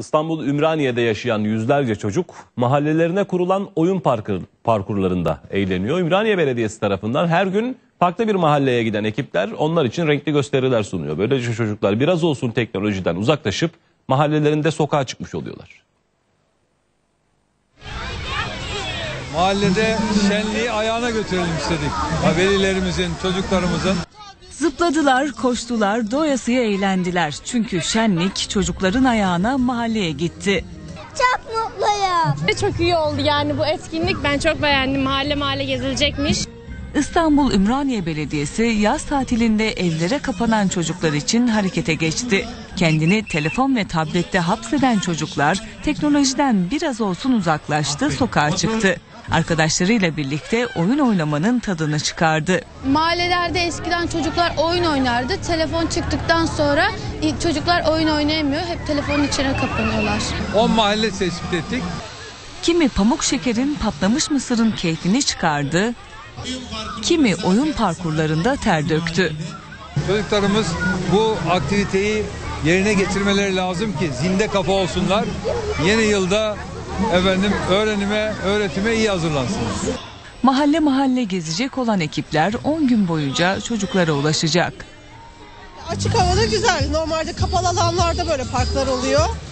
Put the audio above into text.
İstanbul Ümraniye'de yaşayan yüzlerce çocuk mahallelerine kurulan oyun parkurlarında eğleniyor. Ümraniye Belediyesi tarafından her gün farklı bir mahalleye giden ekipler onlar için renkli gösteriler sunuyor. Böylece çocuklar biraz olsun teknolojiden uzaklaşıp mahallelerinde sokağa çıkmış oluyorlar. Mahallede şenliği ayağına götürelim istedik. Velilerimizin, çocuklarımızın. Zıpladılar, koştular, doyasıya eğlendiler. Çünkü şenlik çocukların ayağına mahalleye gitti. Çok mutluyum. Çok iyi oldu yani bu etkinlik. Ben çok beğendim. Mahalle gezilecekmiş. İstanbul Ümraniye Belediyesi yaz tatilinde evlere kapanan çocuklar için harekete geçti. Kendini telefon ve tablette hapseden çocuklar teknolojiden biraz olsun uzaklaştı, sokağa çıktı. Arkadaşlarıyla birlikte oyun oynamanın tadını çıkardı. Mahallelerde eskiden çocuklar oyun oynardı. Telefon çıktıktan sonra çocuklar oyun oynayamıyor. Hep telefonun içine kapanıyorlar. 10 mahalle tespit ettik. Kimi pamuk şekerin, patlamış mısırın keyfini çıkardı. Kimi oyun parkurlarında ter döktü. Çocuklarımız bu aktiviteyi yerine getirmeleri lazım ki zinde kafa olsunlar. Yeni yılda öğretime iyi hazırlansınlar. Mahalle mahalle gezecek olan ekipler 10 gün boyunca çocuklara ulaşacak. Açık havada güzel. Normalde kapalı alanlarda böyle parklar oluyor.